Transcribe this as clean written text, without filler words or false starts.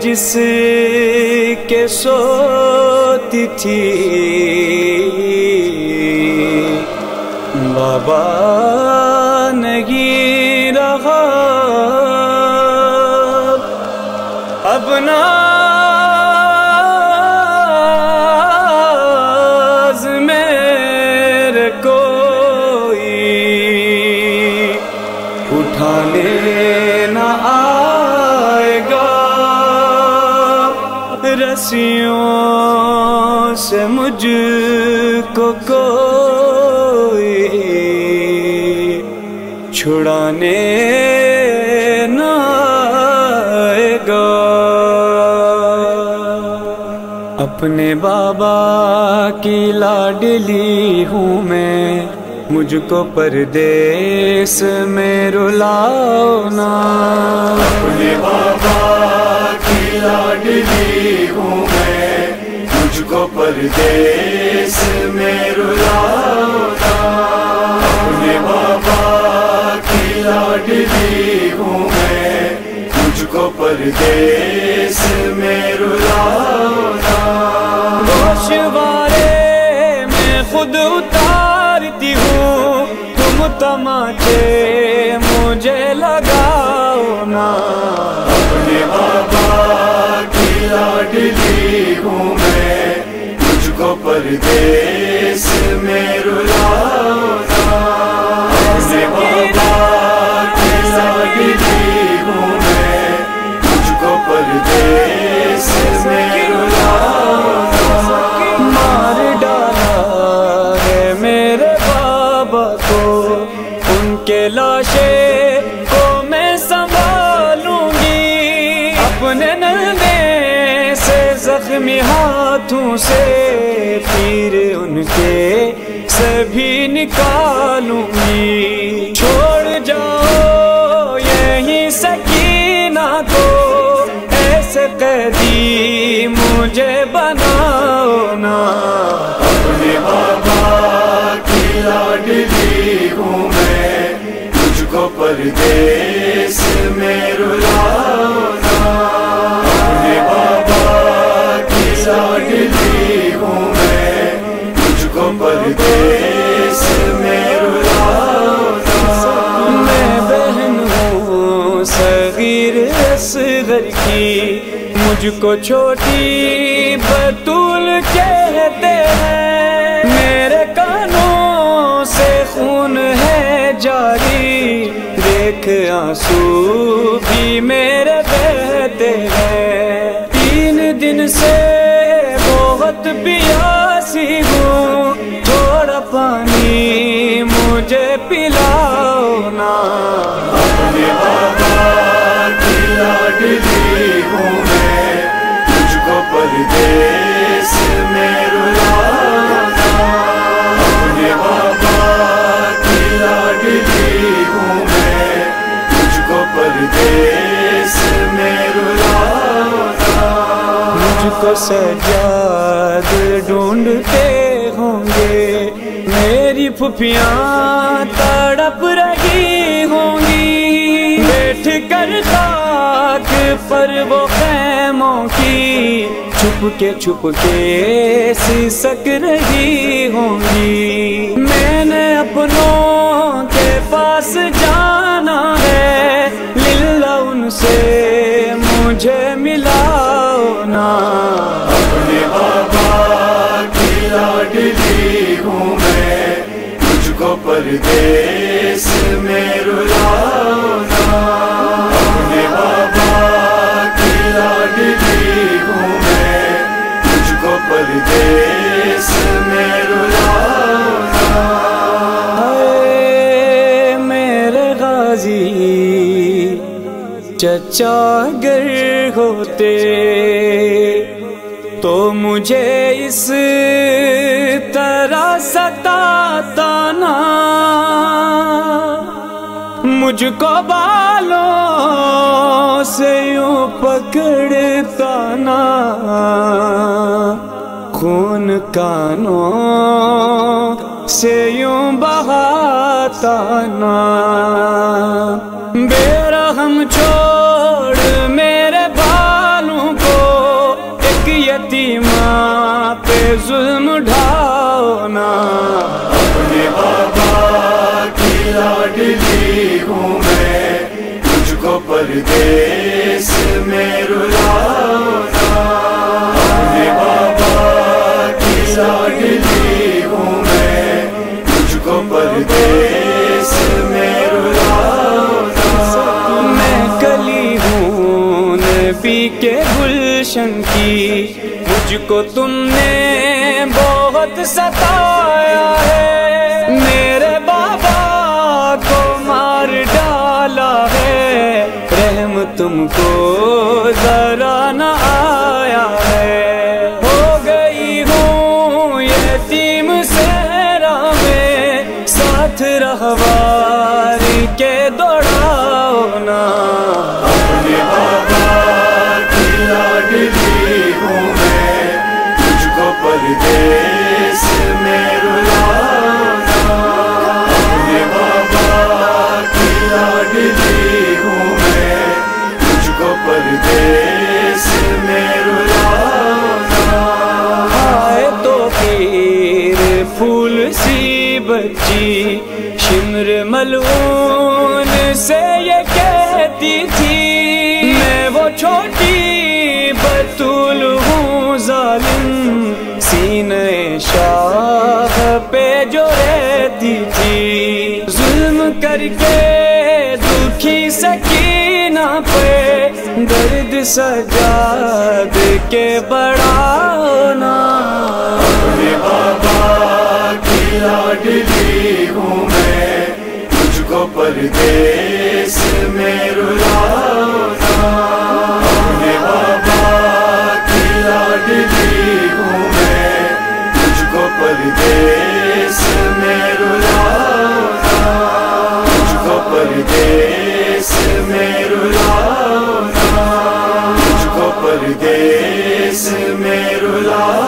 जिसके सोती थी बाबा नहीं रहा, अब नाज मेरे कोई उठाने ना आएगा। रस्सियों से मुझको कोई छुड़ाने ना आएगा। अपने बाबा की लाडली हूँ मैं, मुझको परदेस में रुलाओ ना। अपने बाबा लाडली हूँ मैं, मुझको परदेस में रुलाना। अपने बाबा की लाडली हूँ मैं, मुझको परदेस में रुलाना। गोशवारे मैं खुद उतारती हूँ, तुम तमाचे मुझे लगाओ ना। अपने बाबा लाडली हूँ मैं, मुझको परदेस में रुलाना। अपने बाबा की लाडली हूँ मैं, मुझको परदेस में रुलाना। मार डाला है मेरे बाबा को, उनके लाशे को मैं संभालूंगी। अपने जख्मी हाथों से फिर उनके सभी निकालूंगी। छोड़ जाओ यहीं सकीना को, ऐसे कैदी मुझे बनाओ ना। अपने बाबा की लाडली हूँ मैं, मुझको परदेस में रुलाओ ना। लाडली हूँ मैं, मुझको परदेस में रुलाना। मैं बहन हूँ सगीर असगर की, मुझको छोटी बतूल कहते हैं। मेरे कानों से खून है जारी, देख आंसू भी मेरे बहते हैं। 3 दिन से बहुत प्यासी हूँ, थोड़ा पानी मुझे पिलाओ ना। अपने बाबा की लाडली हूँ मैं, मुझको परदेस में रुलाना। अपने बाबा की लाडली हूँ मैं, मुझको परदेस में रुलाना। मुझको सजाद ढूंढते होंगे, मेरी फुफियाँ तड़प रही होंगी। बैठ कर खाक पर वो खैमों की छुप के सिसक रही होंगी। मैंने अपनों के पास जाना है, लिल्ला उनसे मुझे मिलाओ ना। अपने बाबा की लाडली परदेस में रुलाना, अपने बाबा की लाडली हूँ मैं, तुझको परदेस में रुलाना। हाय मेरे गाजी चचा गर होते तो मुझे इस तरह सताता ना, मुझको बालों से यूं पकड़ता ना, खून कानों से यूं बहाता ना। बेरहम छोड़ मेरे बालों को, एक यतीमा पे जुल्म ढाओ ना, अपने बाबा लाडली हूँ मैं, तुझको परदेस में रुलाना। अपने बाबा की लाडली हूँ मैं, तुझको परदेस में रुलाना। मैं कली हूँ नबी के गुलशन की, मुझको तुमने बहुत सताया है, मेरे तुमको जरा न आया है। हो गई हूँ यतीम सहरा में, साथ रहवारी के दौड़ाओ ना, अपने बाबा की लाडली हूँ मैं, तुझको परदेस में रुलाना। अपने बाबा की लाडली हूँ मैं, परदेस में रुलाना। हाय तो फिर फूल सी बच्ची शिमर मलून से ये कहती थी, मैं वो छोटी बतूल हूँ जालिम, सीने शाह पे जो रहती थी, जुल्म करके दुखी सकीना पे दर्द सजाद के बढ़ाना। अपने बाबा की लाडली हूँ मैं, तुझको परदेस में रुलाना। अपने बाबा की लाडली हूँ मैं, तुझको परदेस में रुलाना, तुझको परदेस में रुलाना, परदेस में रुला।